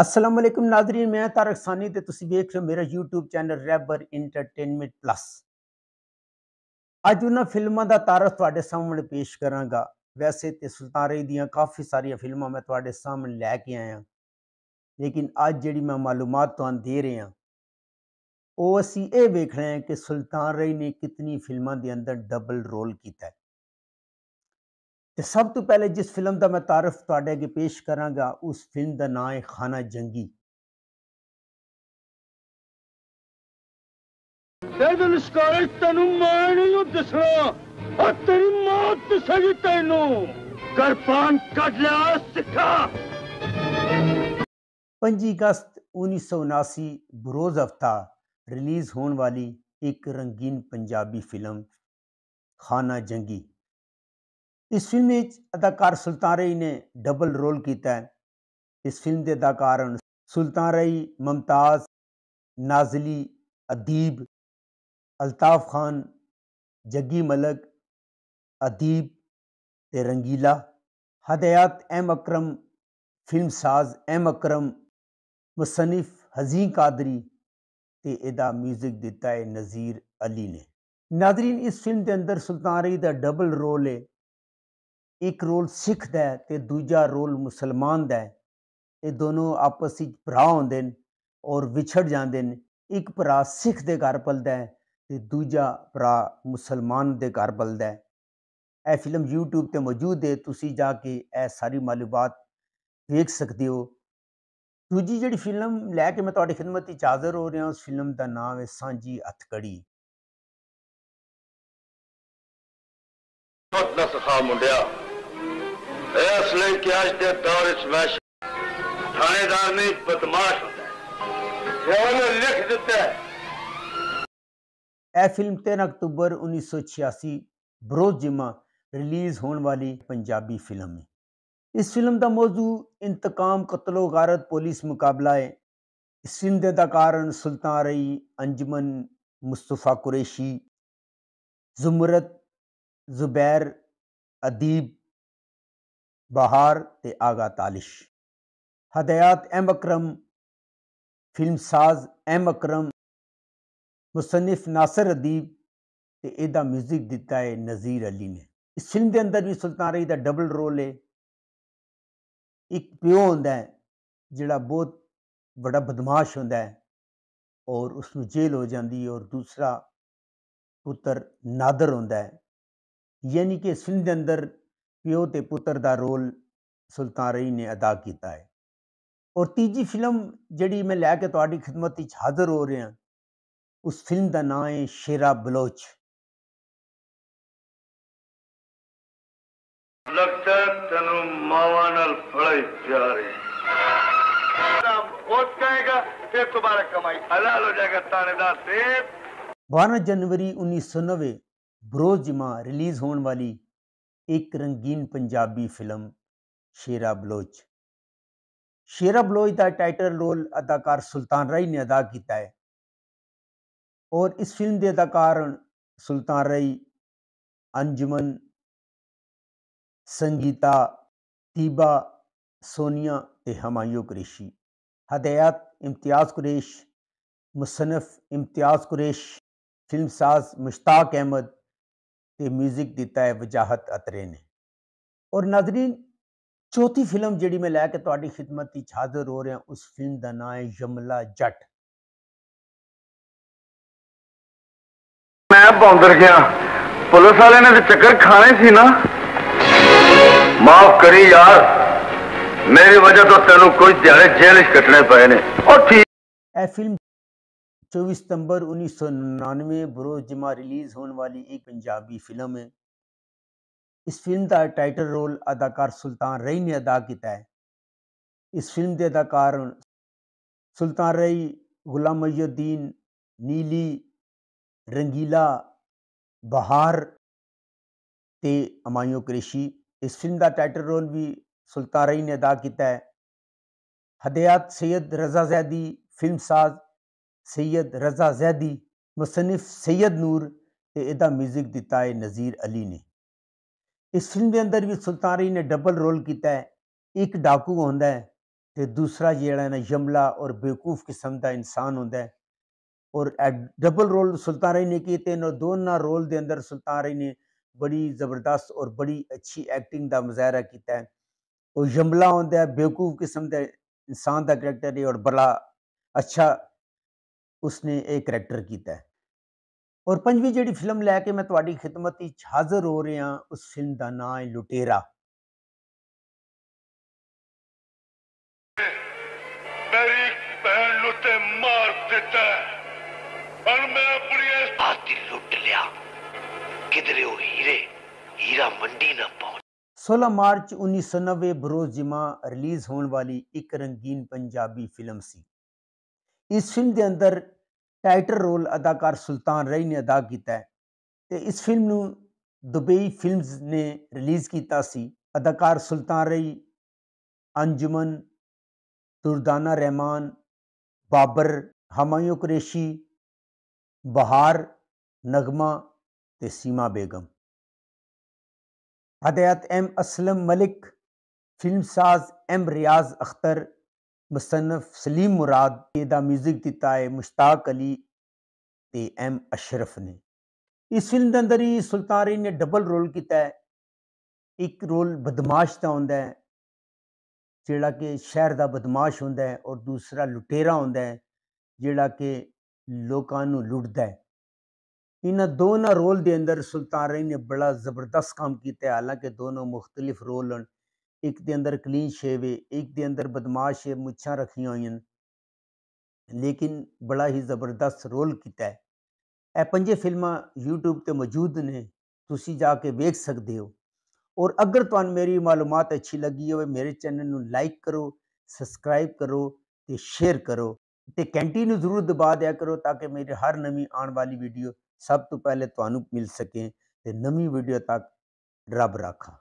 अस्सलाम वालेकुम नाजरीन, मैं तारक सानी ते तुसी देख रहे हो मेरा YouTube channel Rahbar entertainment plus. अज उन्हां फिल्मों का तारक तुहाडे सामने पेश करांगा। वैसे तो सुल्तान रही दियां काफ़ी सारिया फिल्मां मैं तुहाडे सामने लैके आया, लेकिन अज जिहड़ी मैं मालूमात तुहानू दे रहा वो असी ये वेख रहे हैं कि सुल्तान रही ने कितनी फिल्मों के अंदर डबल रोल किया है। तो सब तो पहले जिस फिल्म का मैं तारफ तुहाडे अगे पेश करांगा उस फिल्म का नाम है खाना जंगी। पंजी अगस्त 1979 बरोज हफ्ता रिलीज होने वाली एक रंगीन पंजाबी फिल्म खाना जंगी। इस फिल्म में अदाकार सुल्तान रही ने डबल रोल किया है। इस फिल्म के अदाकार सुल्तान रही, मुमताज, नाजली, आदिब अल्ताफ खान, जग्गी मलक, आदिब ते रंगीला, हदायत एम अकरम, फिल्म साज एम अकरम, मुसनिफ हज़ीम कादरी ते एदा म्यूजिक दिता है नज़ीर अली ने। नाजरीन, इस फिल्म के अंदर सुल्तान रही का डबल रोल है। एक रोल सिख दा है ते दूजा रोल मुसलमान दा है। ये दोनों आपस में भरा होंदे ने और विछड़ जाते हैं। एक भरा सिख दे घर पलदा है ते दूजा भरा मुसलमान दे घर पलदा है। यह फिल्म यूट्यूब ते मौजूद है, तुसी जाके यह सारी मालूमात देख सकते हो। दूजी जिहड़ी फिल्म लैके मैं तुहाडी खिदमत विच हाज़र हो रहा, उस फिल्म का नाम है सांझी हथकड़ी। फिल्म 13 अक्टूबर 1986 बरोज जिम्मा रिलीज होने वाली पंजाबी फिल्म है। इस फिल्म का मौजू इंतकाम, कत्लो गारत, पुलिस मुकाबला है। इस फिल्म के अदाकार सुल्तान रही, अंजुमन, मुस्तफा कुरैशी, जुमरत जुबैर, आदिब, बहार ते आगा तालिश। हदायत एम अकरम, फिल्म साज एम अकरम, मुसनिफ नासर आदीब ते एदा म्यूजिक दिता है नज़ीर अली ने। इस फिल्म के अंदर भी सुल्तान रही का डबल रोल है। एक प्यो होंदा है जिहड़ा बहुत बड़ा बदमाश होंदा है और उसमें जेल हो जाती है, और दूसरा पुत्र नादर होंदा है। यानी कि इस फिल्म के अंदर प्यो ते पुत्र का रोल सुल्तान रही ने अदा किया है। और तीजी फिल्म जिहड़ी मैं लैके तुहाडी खिदमत विच हाज़र हो रहा, उस फिल्म का नाम है शेरा बलोच। लगता तेनू मावां नाल बड़ा ही प्यार है। वोट कहेगा फिर तुम्हारा कमाई हलाल हो जाएगा थानेदार साहब। 12 जनवरी 1990 बरोज जिम्मा रिलीज़ होने वाली एक रंगीन पंजाबी फिल्म शेरा बलोच। शेरा बलोच का टाइटल रोल अदाकार सुल्तान रही ने अदा किया है। और इस फिल्म के अदाकार सुल्तान रही, अंजुमन, संगीता, तीबा, सोनिया ते हमायूं कुरैशी। हदायत इम्तियाज़ कुरैश, मुसन्निफ इम्तियाज़ कुरैश, फिल्म साज मुश्ताक अहमद ते म्यूजिक दिता है वजाहत अतरे ने। और नाजरीन, चौथी फिल्म जिहड़ी मैं लैके तुहाडी खिदमत विच हाज़र हो रहा, उस फिल्म का नाम है यमला जट। मैं बौंदर गया, पुलिस वाले ने तो चक्कर खाने सी ना। माफ करी यार, मेरी वजह तो तेनू कोई दिहाड़े जेल कटने पे ने। यह फिल्म 24 सितंबर 1999 बरोज जिम्मा रिलीज़ होने वाली एक पंजाबी फिल्म है। इस फिल्म का टाइटल रोल अदाकार सुल्तान रही ने अदा किया है। इस फिल्म के अदाकार सुल्तान रही, गुलाम मई उद्दीन, नीली, रंगीला, बहार ते हमायूं कुरैशी। इस फिल्म का टाइटल रोल भी सुल्तान रही ने अदा किया है। हदायत सैयद रजा जैदी, फिल्म साज सैयद रजा जैदी, मुसनिफ सैयद नूर ते एदा म्यूजिक दिता है नज़ीर अली ने। इस फिल्म के अंदर भी सुल्तान रही ने डबल रोल किया है। एक डाकू होंदा है तो दूसरा जड़ा ना यमला और बेवकूफ किस्म का इंसान होंगे है। और डबल रोल सुल्तान रही ने किए, दोनों रोल के अंदर सुल्तान रही ने बड़ी ज़बरदस्त और बड़ी अच्छी एक्टिंग का मुजाहरा किया है। और यमला होंगे है बेवकूफ किस्म का इंसान का करैक्टर है और बड़ा अच्छा उसने एक करैक्टर किया है। और पंजवीं जी फिल्म लैके मैं थोड़ी खिदमत हाजिर हो रहा, उस फिल्म का नाम है लुटेरा। मैं 16 मार्च 1990 बरोज जिमा रिलीज होने वाली एक रंगीन पंजाबी फिल्म सी। इस फिल्म के अंदर टाइटल रोल अदाकार सुल्तान रही ने अदा किया है। तो इस फिल्म नू दुबई फिल्म्स ने रिलीज़ किया सी। अदाकार सुल्तान रही, अंजुमन, दुर्राना रहमान, बाबर, हमायूं कुरैशी, बहार, नगमा ते सीमा बेगम। हदायत एम असलम मलिक, फिल्मसाज एम रियाज अख्तर, मुसन्नफ सलीम मुराद एदा म्यूजिक दिता है मुश्ताक अली ते एम अशरफ ने। इस फिल्म के अंदर ही सुल्तान रही ने डबल रोल किया है। एक रोल बदमाश का होंदा है, जिहड़ा कि शहर का बदमाश होंदा है, और दूसरा लुटेरा होंदा है, जिहड़ा कि लोकां नूं लुटदा है। इन्हां दोनों रोल के अंदर सुल्तान रही ने बड़ा ज़बरदस्त काम किया है। हालांकि दोनों मुख्तलिफ रोल हैं, एक के अंदर क्लीन शेव है, एक के अंदर बदमाश है, मुछां रखी हुई हैं, लेकिन बड़ा ही ज़बरदस्त रोल किया है। यह 5 फिल्मां यूट्यूब पर मौजूद ने, तुसीं जाके वेख सकते हो। और अगर तुहानू मेरी मालूमात अच्छी लगी हो, मेरे चैनल नू लाइक करो, सब्सक्राइब करो तो शेयर करो, तो घंटी नू जरूर दबा दिया करो, ताकि मेरी हर नवी आने वाली वीडियो सब तो पहले तुहानू मिल सके। तो नवी वीडियो तक रब राखा।